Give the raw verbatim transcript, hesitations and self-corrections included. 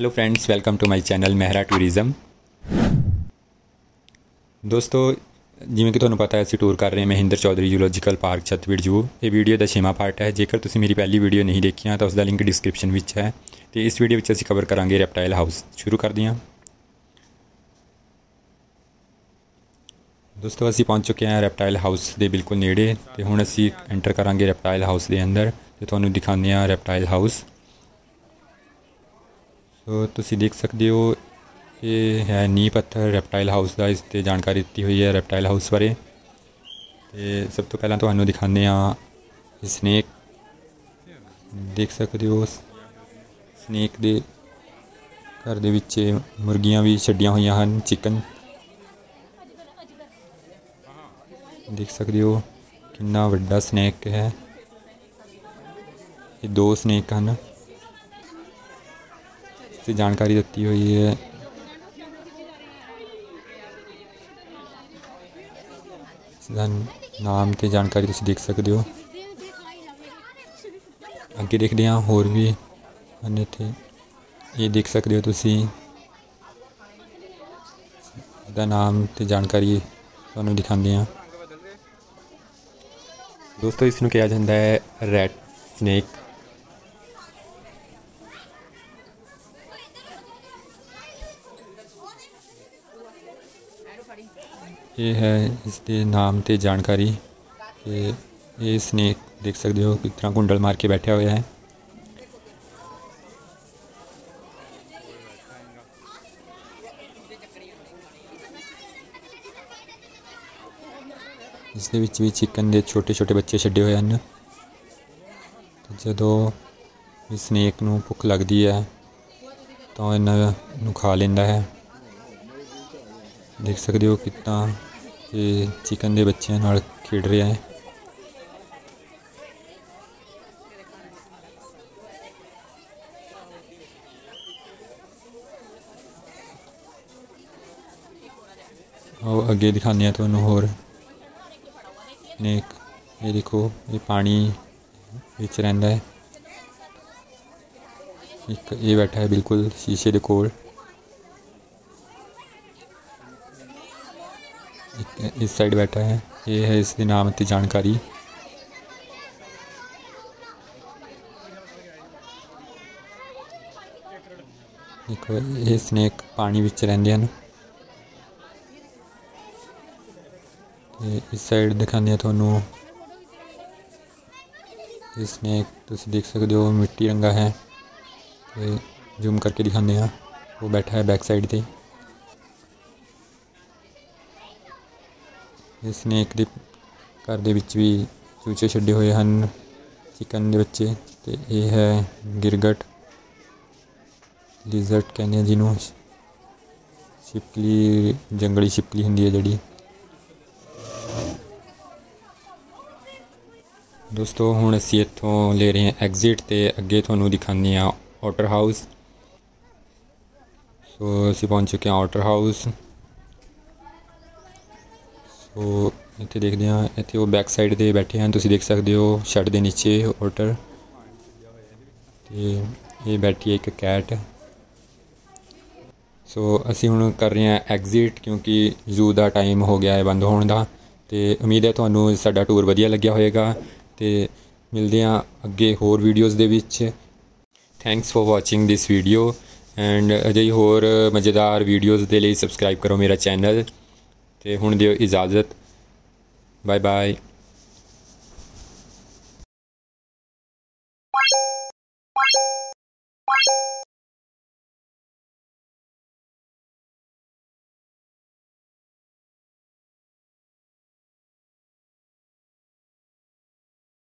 Hello friends, welcome to my channel Mehra tourism. दोस्तों जिवें कि तुहानू पता है, असीं टूर कर रहे हैं Mahinder Chaudhary zoological park Chhatbir zoo. ये वीडियो का छेवां पार्ट है। जेकर तुसीं मेरी पहली वीडियो नहीं देखिया तो उसका लिंक डिस्क्रिप्शन विच है। तो इस वीडियो विच असीं कवर करांगे रेप्टाइल हाउस। शुरू कर दियां। दोस्तों असीं पहुँच चुके हैं रेप्टाइल हाउस के बिल्कुल नेड़े। तो हुण असीं एंटर करांगे रेप्टाइल हाउस के अंदर। तो तुहानू दिखाने आ रेप्टाइल हाउस। तो तुसी देख सकते हो ये है नींह पत्थर रेप्टाइल हाउस का। इस पर जानकारी दी हुई है रेप्टाइल हाउस बारे। तो सब तो पहला तुहानू दिखाने आ स्नेक। देख सकते हो स्नेक के घर दे विच मुर्गियां भी छड्डियां हुई हैं, चिकन। देख सकते हो कितना वड्डा स्नेक है। ये दो स्नेक हैं। इससे जानकारी दी हुई है। नाम से जानकारी तुम देख सकते हो। अगे देखते हाँ होर भी हैं इतने। ये देख सकते हो तुम, इसका नाम से जानकारी तुहानू दिखाते हैं। दोस्तों इसनू कहा जाता है रैट स्नेक। ये है इसके नाम से जानकारी। ये स्नेक देख सकते हो किस तरह कुंडल मार के बैठा हुआ है। इसके विच भी चिकन के छोटे छोटे बच्चे छड्डे हुए हैं। जो इस स्नेक नूं भुख लगती है तो इन्हों खा लेंदा है। देख सकते हो कितना ये चिकन के बच्चों नाल खेड रहा है। और अगे दिखाने हैं तुहानू होर स्नेक। ये देखो ये पानी विच रहिंदा है। एक ये बैठा है बिल्कुल शीशे के कोल। इस साइड बैठा है। ये है इसके नाम की जानकारी। देखो ये स्नेक पानी विच रहंदे हन। इस साइड दिखाने तुहानू ये स्नेक। तुसीं देख सकते हो मिट्टी रंगा है। जूम करके दिखाने हैं, वो बैठा है बैक साइड पर। इस स्नेक के घर के विच भी चूचे छड्डे हुए हैं, चिकन के बच्चे। तो ये है गिरगट, लिजर्ट कहते हैं जिन्हों। छिपकली, जंगली छिपकली होंदी है जिहड़ी। दोस्तों हुण असीं इत्थों ले रहे हैं एग्जिट। तो अगे तुहानू दिखाने आ ऑटर हाउस। सो असीं पहुँच चुके हैं ऑटर हाउस। तो इतने देखते हैं, इतने वो बैक साइड से बैठे हैं। तुम देख सकते हो शट के नीचे ऑटर। ये बैठी है एक कैट। सो असी हुण कर रहे हैं एग्जिट क्योंकि जू का टाइम हो गया है बंद होने का। तो उम्मीद है तुहानू साडा टूर वधिया लग्या होएगा। तो मिलते हैं अगे होर वीडियोज़ दे विच। Thanks for watching this video and अजे होर मज़ेदार वीडियोज़ दे लई सबसक्राइब करो मेरा चैनल। ते हुण दिओ इजाज़त। Bye bye.